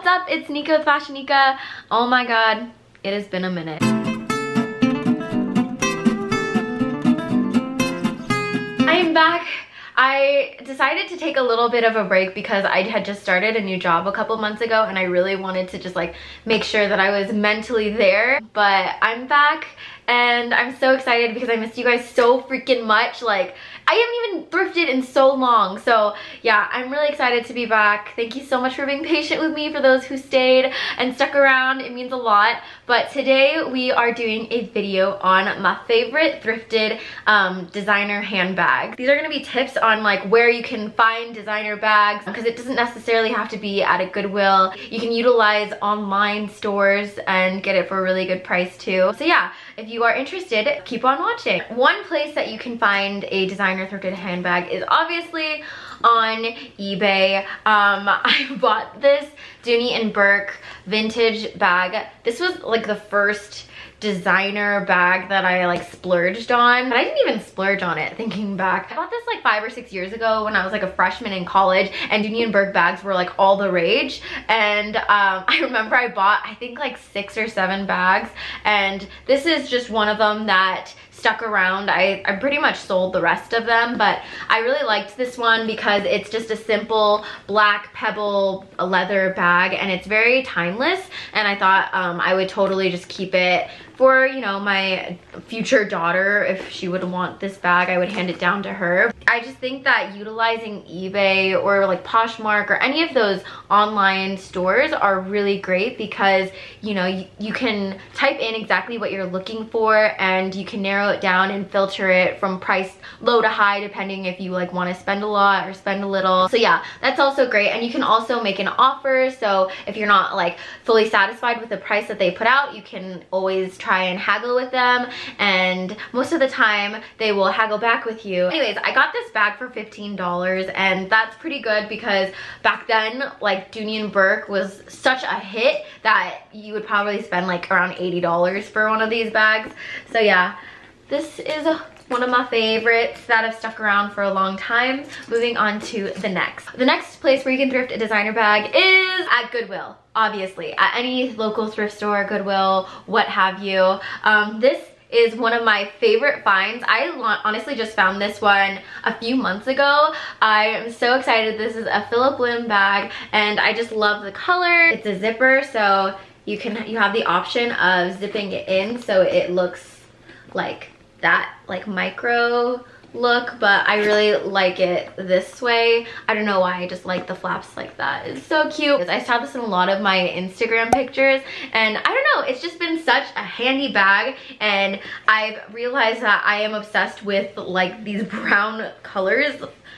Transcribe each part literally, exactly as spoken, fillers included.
What's up? It's Nika with FashionNica. Oh my god, it has been a minute. I am back. I decided to take a little bit of a break because I had just started a new job a couple months ago and I really wanted to just like make sure that I was mentally there. But I'm back and I'm so excited because I missed you guys so freaking much. Like, I haven't even thrifted in so long. So yeah, I'm really excited to be back. Thank you so much for being patient with me, for those who stayed and stuck around. It means a lot. But today we are doing a video on my favorite thrifted um, designer handbags. These are gonna be tips on like where you can find designer bags, because it doesn't necessarily have to be at a Goodwill. You can utilize online stores and get it for a really good price too. So yeah, if you are interested, keep on watching. One place that you can find a designer thrifted handbag is obviously on eBay. um I bought this Dooney and Burke vintage bag. This was like the first designer bag that I like splurged on, but I didn't even splurge on it thinking back. I bought this like five or six years ago when I was like a freshman in college, and Dooney and Burke bags were like all the rage. And um, I remember I bought I think like six or seven bags, and this is just one of them that stuck around. I, I pretty much sold the rest of them, but I really liked this one because it's just a simple black pebble leather bag and it's very timeless, and I thought um, I would totally just keep it for, you know, my future daughter. If she would want this bag, I would hand it down to her. I just think that utilizing eBay or like Poshmark or any of those online stores are really great because, you know, you, you can type in exactly what you're looking for and you can narrow it down and filter it from price low to high, depending if you like want to spend a lot or spend a little. So yeah, that's also great. And you can also make an offer, so if you're not like fully satisfied with the price that they put out, you can always try Try and haggle with them, and most of the time they will haggle back with you. Anyways, I got this bag for fifteen dollars, and that's pretty good because back then like Dooney and Burke was such a hit that you would probably spend like around eighty dollars for one of these bags. So yeah, this is one of my favorites that have stuck around for a long time. Moving on to the next. The next place where you can thrift a designer bag is at Goodwill. Obviously, at any local thrift store, Goodwill, what have you. Um, this is one of my favorite finds. I honestly just found this one a few months ago. I am so excited. This is a Philip Lim bag, and I just love the color. It's a zipper, so you can you have the option of zipping it in, so it looks like that, like micro look, but I really like it this way. I don't know why, I just like the flaps like that. It's so cute. I saw this in a lot of my Instagram pictures, and I don't know, it's just been such a handy bag, and I've realized that I am obsessed with like these brown colors,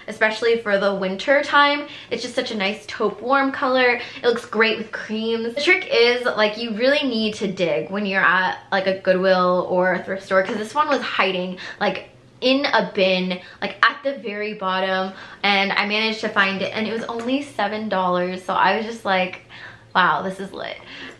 especially for the winter time. It's just such a nice taupe warm color. It looks great with creams. The trick is like you really need to dig when you're at like a Goodwill or a thrift store, because this one was hiding like in a bin, like at the very bottom, and I managed to find it, and it was only seven dollars, so I was just like, wow, this is lit.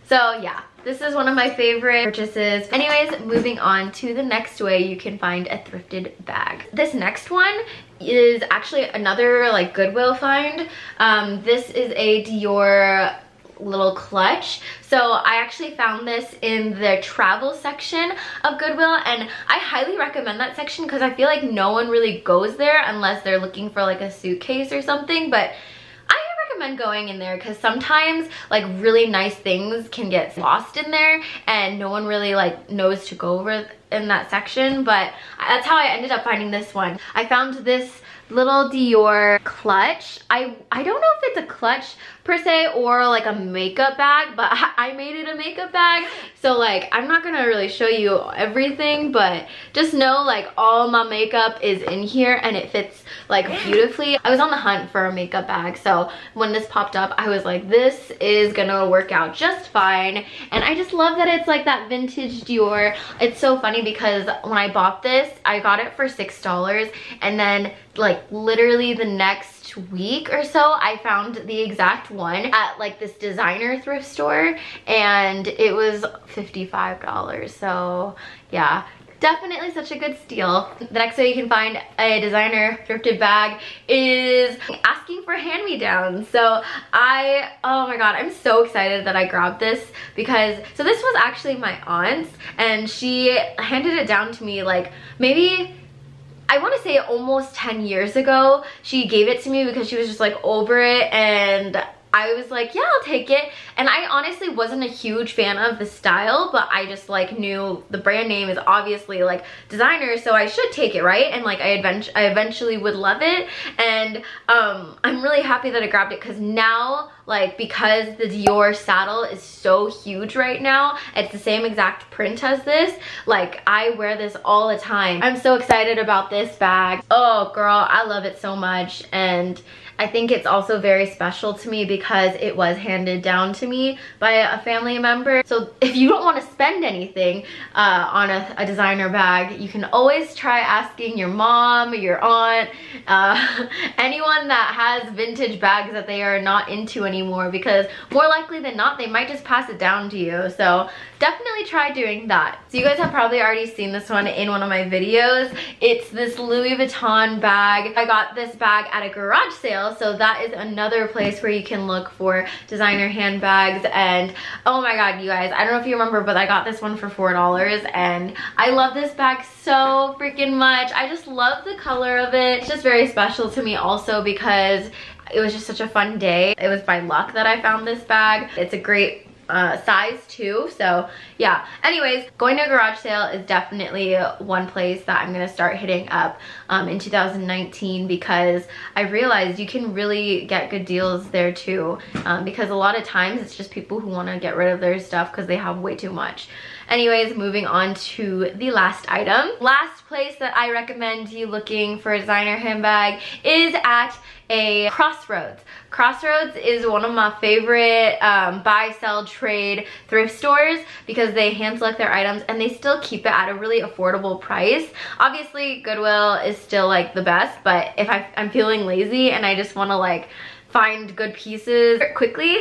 So yeah, this is one of my favorite purchases. Anyways, moving on to the next way you can find a thrifted bag. This next one is actually another like Goodwill find. Um, this is a Dior little clutch. So I actually found this in the travel section of Goodwill, and I highly recommend that section because I feel like no one really goes there unless they're looking for like a suitcase or something, but I recommend going in there because sometimes like really nice things can get lost in there and no one really like knows to go over in that section. But that's how I ended up finding this one. I found this little Dior clutch. I, I don't know if it's a clutch per se or like a makeup bag, but I made it a makeup bag. So like, I'm not gonna really show you everything, but just know like all my makeup is in here and it fits like beautifully. I was on the hunt for a makeup bag, so when this popped up, I was like, this is gonna work out just fine. And I just love that it's like that vintage Dior. It's so funny because when I bought this, I got it for six dollars, and then like literally the next week or so I found the exact one at like this designer thrift store, and it was fifty-five dollars. So yeah, definitely such a good steal. The next way you can find a designer thrifted bag is asking for hand-me-downs. So I, oh my god, I'm so excited that I grabbed this because, so this was actually my aunt's and she handed it down to me like maybe, I want to say almost ten years ago. She gave it to me because she was just like over it and I was like, yeah, I'll take it. And I honestly wasn't a huge fan of the style, but I just like knew the brand name is obviously like designer, so I should take it, right? And like I, event I eventually would love it. And um, I'm really happy that I grabbed it because now, like because the Dior saddle is so huge right now, it's the same exact print as this. Like I wear this all the time. I'm so excited about this bag. Oh girl, I love it so much. And I think it's also very special to me because it was handed down to me by a family member. So if you don't want to spend anything uh, on a, a designer bag, you can always try asking your mom, your aunt, uh, anyone that has vintage bags that they are not into anymore, because more likely than not, they might just pass it down to you. So definitely try doing that. So you guys have probably already seen this one in one of my videos. It's this Louis Vuitton bag. I got this bag at a garage sale. So that is another place where you can look for designer handbags. And oh my god, you guys, I don't know if you remember, but I got this one for four dollars and I love this bag so freaking much. I just love the color of it. It's just very special to me also because it was just such a fun day. It was by luck that I found this bag. It's a great Uh, size too, so yeah. Anyways, going to a garage sale is definitely one place that I'm gonna start hitting up um, in two thousand nineteen because I realized you can really get good deals there too, um, because a lot of times it's just people who want to get rid of their stuff because they have way too much. Anyways, moving on to the last item. Last place that I recommend you looking for a designer handbag is at a Crossroads. Crossroads is one of my favorite um, buy, sell, trade thrift stores because they hand select their items and they still keep it at a really affordable price. Obviously, Goodwill is still like the best, but if I, I'm feeling lazy and I just want to like find good pieces quickly,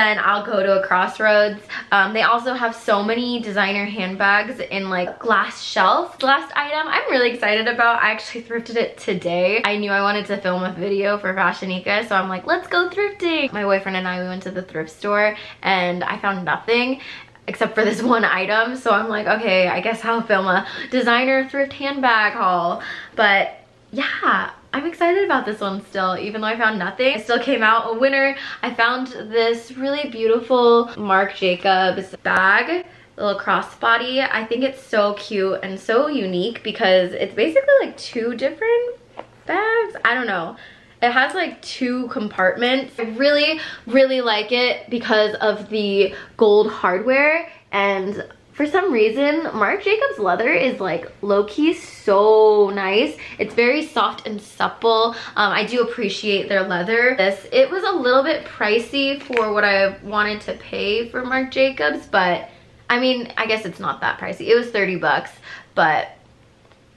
then I'll go to a Crossroads. Um, they also have so many designer handbags in like glass shelf. The last item I'm really excited about, I actually thrifted it today. I knew I wanted to film a video for FashioNica, so I'm like, let's go thrifting. My boyfriend and I, we went to the thrift store and I found nothing except for this one item. So I'm like, okay, I guess I'll film a designer thrift handbag haul. But yeah, I'm excited about this one still, even though I found nothing. I still came out a winner. I found this really beautiful Marc Jacobs bag, little crossbody. I think it's so cute and so unique because it's basically like two different bags. I don't know. It has like two compartments. I really, really like it because of the gold hardware, and for some reason, Marc Jacobs leather is like low-key so nice. It's very soft and supple. Um, I do appreciate their leather. This, it was a little bit pricey for what I wanted to pay for Marc Jacobs, but I mean, I guess it's not that pricey. It was thirty bucks, but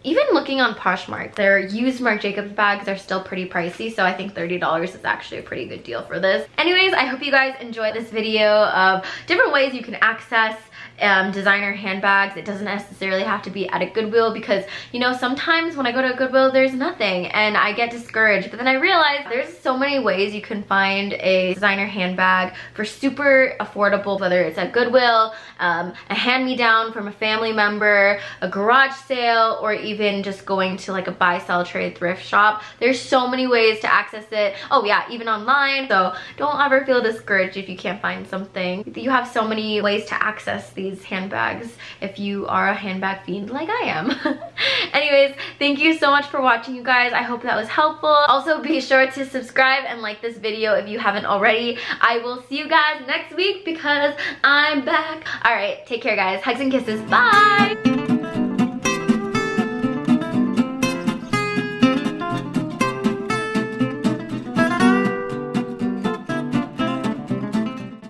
even looking on Poshmark, their used Marc Jacobs bags are still pretty pricey, so I think thirty dollars is actually a pretty good deal for this. Anyways, I hope you guys enjoyed this video of different ways you can access Um, designer handbags. It doesn't necessarily have to be at a Goodwill because, you know, sometimes when I go to a Goodwill there's nothing and I get discouraged, but then I realize there's so many ways you can find a designer handbag for super affordable, whether it's at Goodwill, um, a hand-me-down from a family member, a garage sale, or even just going to like a buy, sell, trade thrift shop. There's so many ways to access it. Oh yeah, even online. So don't ever feel discouraged if you can't find something. You have so many ways to access these handbags if you are a handbag fiend like I am. Anyways, thank you so much for watching, you guys. I hope that was helpful. Also, be sure to subscribe and like this video if you haven't already. I will see you guys next week because I'm back. All right, take care, guys. Hugs and kisses. Bye.